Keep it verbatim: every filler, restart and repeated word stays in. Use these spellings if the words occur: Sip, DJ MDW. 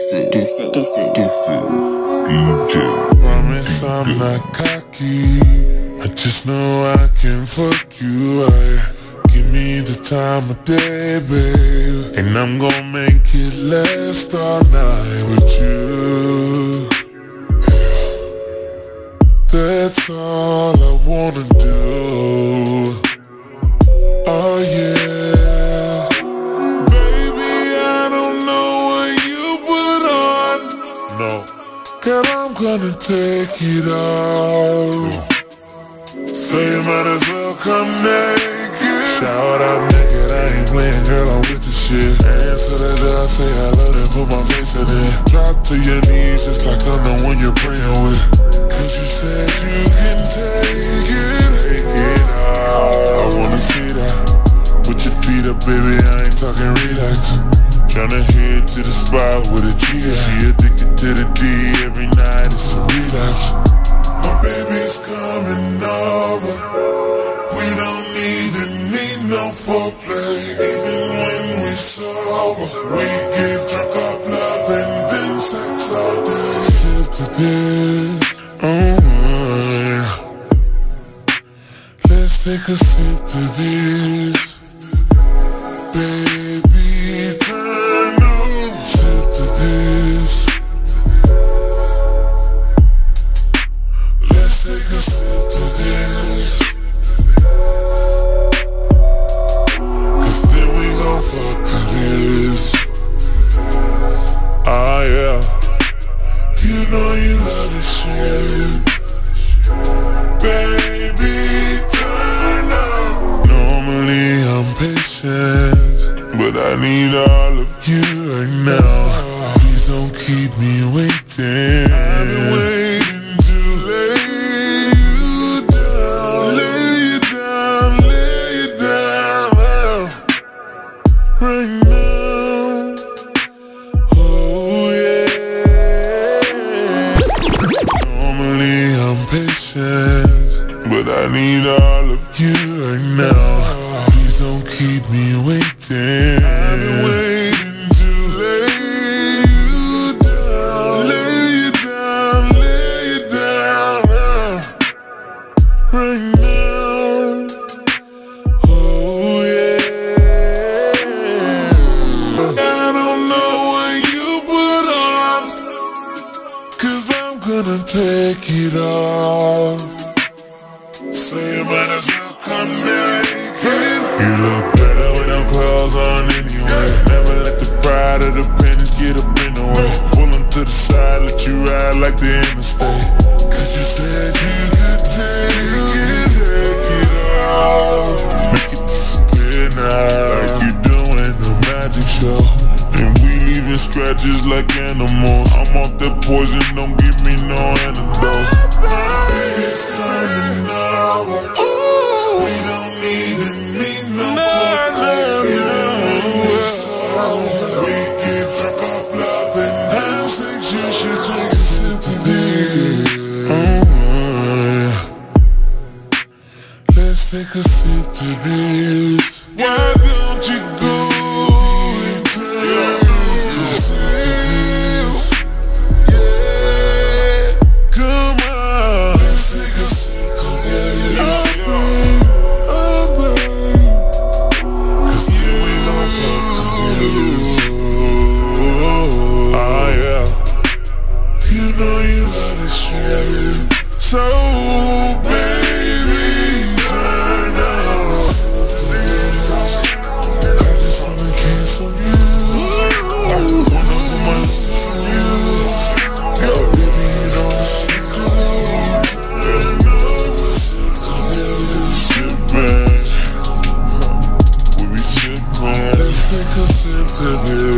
Different, different, different, different. D J. Promise I'm not cocky. I just know I can fuck you. I give me the time of day, babe, and I'm gonna make it last all night with you. Yeah. That's all I wanna do. Oh yeah. Girl, I'm gonna take it all. So you might as well come naked. Shout out naked, I ain't playing, girl, I'm with the shit. Answer the door, say I love it, put my face in it. Drop to your knees just like I'm the one you're praying with. Cause you said you can take it. Take it all, I wanna see that. Put your feet up, baby, I ain't talking relax. Tryna head to the spot with a G. She addicted to the D. Every night it's a relapse. My baby's coming over. We don't even need no foreplay. Even when we sober, we get drunk off love and then sex all day. Sip to this, oh my. Let's take a sip to this, baby. I need all of you right now. Please don't keep me waiting. I've been waiting to lay you down. Lay you down, lay you down. Right now. Oh yeah. Normally I'm patient, but I need all of you right now. Please don't keep me waiting. I've been waiting to lay you down, lay you down, lay you down, right now, oh yeah. I don't know what you put on, cause I'm gonna take it all. So you might as well come naked. You look better with them clothes on anyway. Never let the pride or the pennies get up in the way. Pull them to the side, let you ride like the interstate. Cause you said you could take it, take it all. Make it disappear now, like you doing a magic show. And we leaving scratches like animals. I'm off that poison, don't give me no antidote. Baby's coming over. We don't even need no more. Take a sip to this. Why don't you go and tell yourself? Yeah, come on. Let's take a sip to this. Oh babe, cause you ain't gonna fuck together. Ah yeah. You know you love this shit. So babe, I